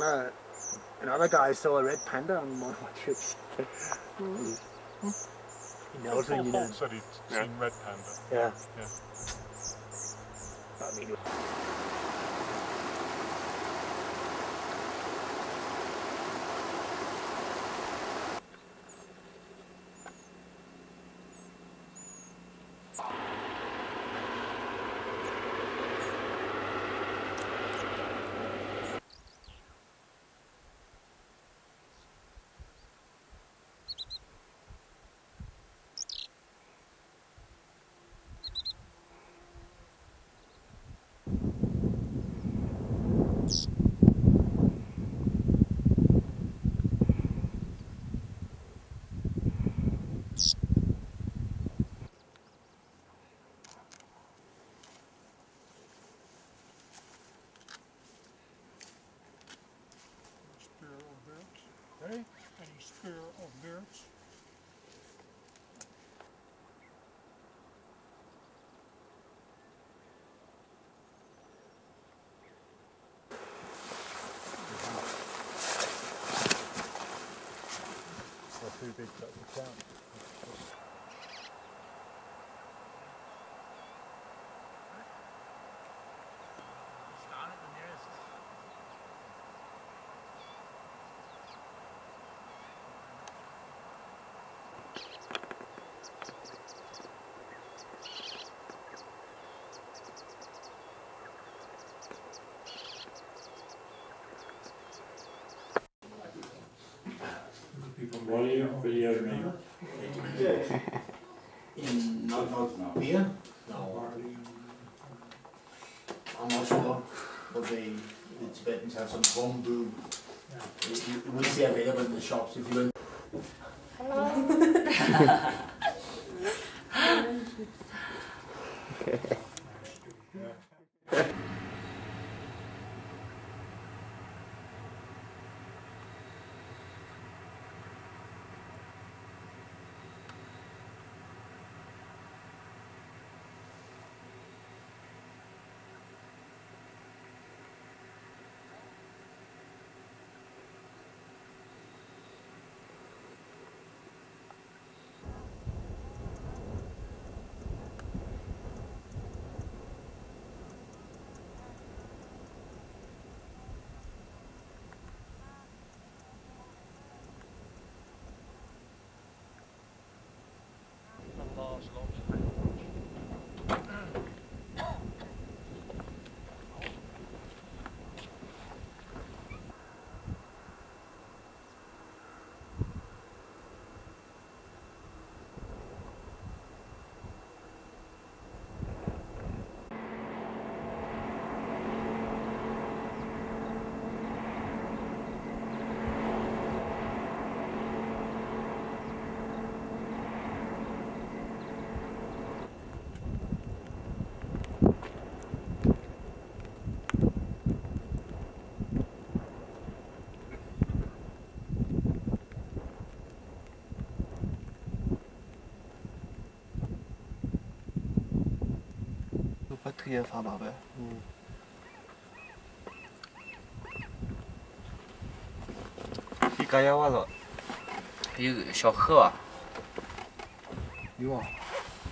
Anna, another guy saw a red panda on one of my trips. He knows what you know. Said he'd seen red panda. Yeah. I mean, a spear of birds. Not too big that we count. In not beer? No. I'm not sure, but the Tibetans have some bamboo. Yeah. It will be available in the shops if you don't. Hello. Hier Farbe. Die Geier war so. Die小河啊。有啊。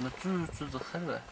那就是黑了。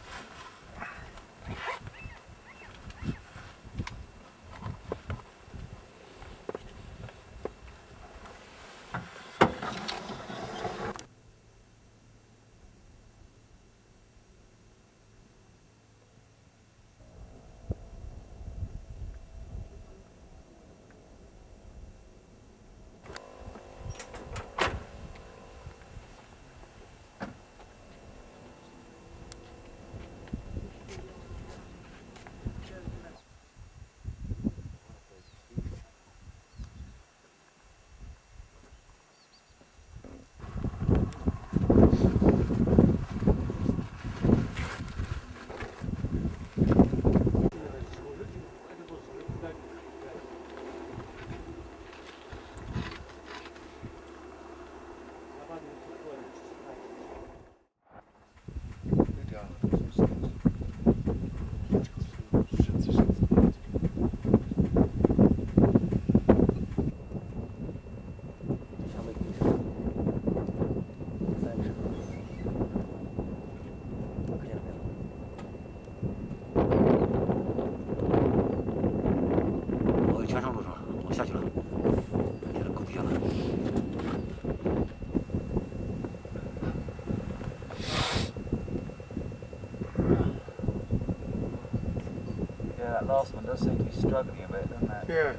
last one does seem to be struggling a bit, doesn't it? Yeah,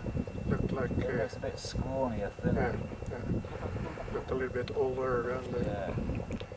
looked like... It looks a bit scrawnier, thinner. Yeah, looked a little bit older around the... Yeah.